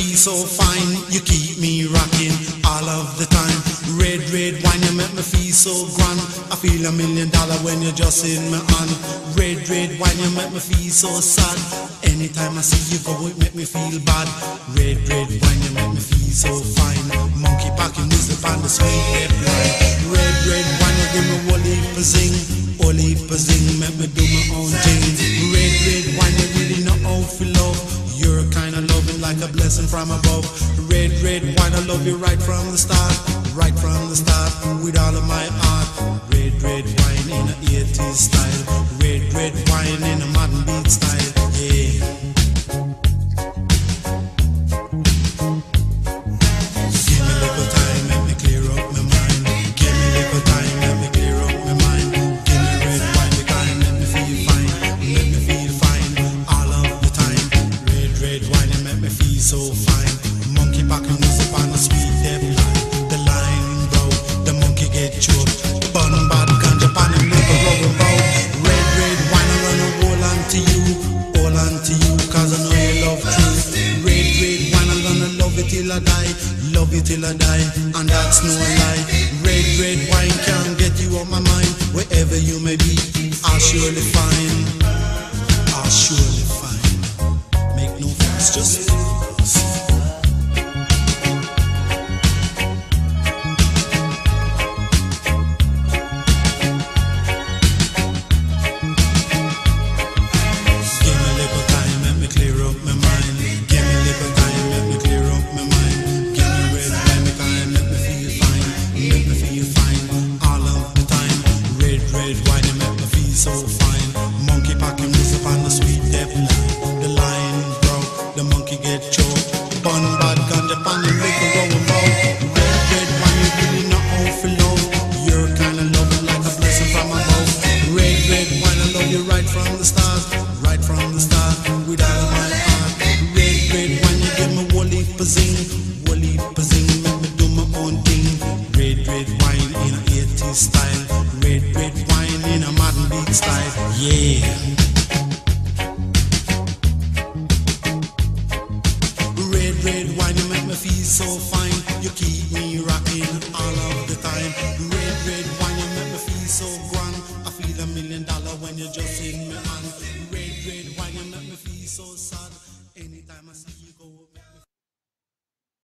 be so fine, you keep me rocking all of the time. Red, red wine, you make me feel so grand. I feel $1 million when you're just in my hand. Red, red wine, you make me feel so sad. Anytime I see you go, it make me feel bad. Red, red wine, you make me feel so fine. Monkey packing music on the sweet red wine. Red, red wine, you give me wally pazing, make me do my own thing. Red, red wine, you really know how to love. You're kind of loving like a blessing from above. Red, red wine, I love you right from the start. Right from the start, with all of my heart. Red, red wine in a 80s style. Red, red wine in a modern beat style. So fine, monkey packing music on a sweet dead line. The line broke, the monkey get choked. Bun bad ganja pan and make a rubber bow. Red, red wine, I wanna hold on to you, hold on to you, cause I know you love truth. Red, red wine, I'm gonna love it till I die, love it till I die, and that's no lie. Red, red wine can't get you on my mind. Wherever you may be, I'll surely find, I'll surely find. Make no fuss, just so fine, monkey packing music on the sweet deaf line. The line broke, the monkey get choked. Bun bad ganja pan and make a rubber bow. Red, red wine, you really know how to love. You're kind of loving like a blessing from above. Red, red wine, I love you right from the start. Right from the start, with all my heart. Red, red wine, you give me wally pazing, wally pazing, make me do my own thing. Red, red wine in a 80s style. Red, red wine in a modern beat style, yeah. Red, red wine, you make me feel so fine. You keep me rocking all of the time. Red, red wine, you make me feel so grand. I feel $1 million when you're just in my hand. Red, red wine, you make me feel so sad. Anytime I see you go.